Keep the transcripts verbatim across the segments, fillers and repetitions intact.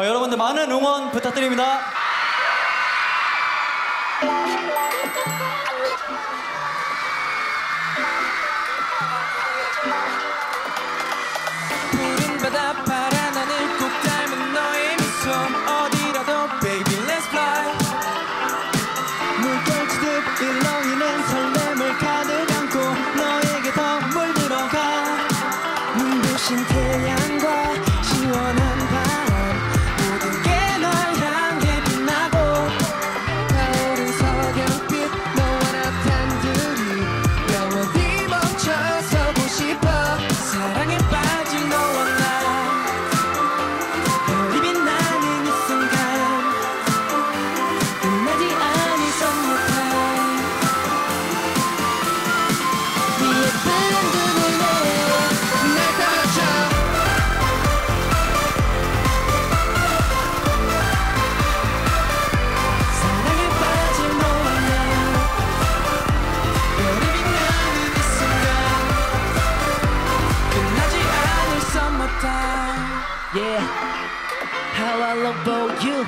어, 여러분들 많은 응원 부탁드립니다. 푸른 바다 파란 하늘 꼭 닮은 너의 미소 어디라도 baby let's fly 물결치듯 일렁이는 설렘을 가득 안고 너에게 더 물들어가 눈부신 태양과 시원한 바람 모든 게 널 향해 빛나고 타오른 서경빛 너와 나 단둘이 영원히 멈춰서고 싶어 사랑에 빠질 너와 나 별이 빛나는 이 순간 끝나지 않을 선물타 위에 푸른 눈으로 날 따라줘 사랑에 빠질 너와 나 별이 빛나는 이 순간 끝나지 않을 summer time Yeah How I love you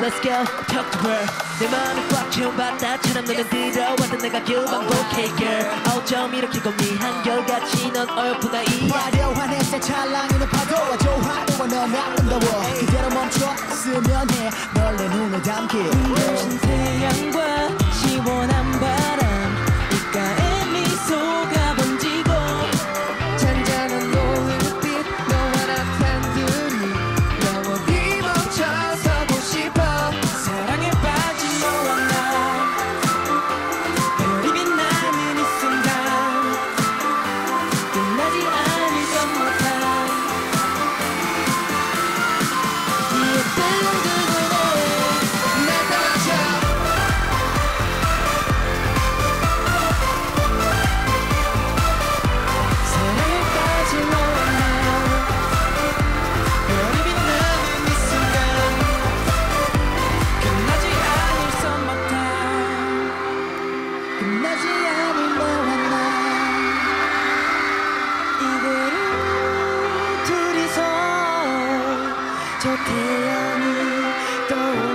Let's go talk to her 내 마음이 꽉 채운 바다처럼 눈에 들어왔던 내가 길반복해 girl 어쩜 이렇게 고미한 결같이 넌 어여쁜 아이 화려한 햇살 찰랑이는 파도와 조화로워 넌 아름다워 그대로 멈췄으면 해널내 눈에 담길 눈부신 태양과 시원한 바람 입가에 미소가 번지고 잔잔한 노을빛 너와 나 단둘이 영원히 멈춰서고 싶어 사랑에 빠진 너와 나 별이 빛나는 이 순간 끝나지 않을 summer time 위에 푸른 그늘에 날 따라줘 사랑에 빠질 너와 나 별이 빛나는 이 순간 끝나지 않을 summer time 끝나지 않을 너와 나 이대로 둘이서 저 태양이 떠오르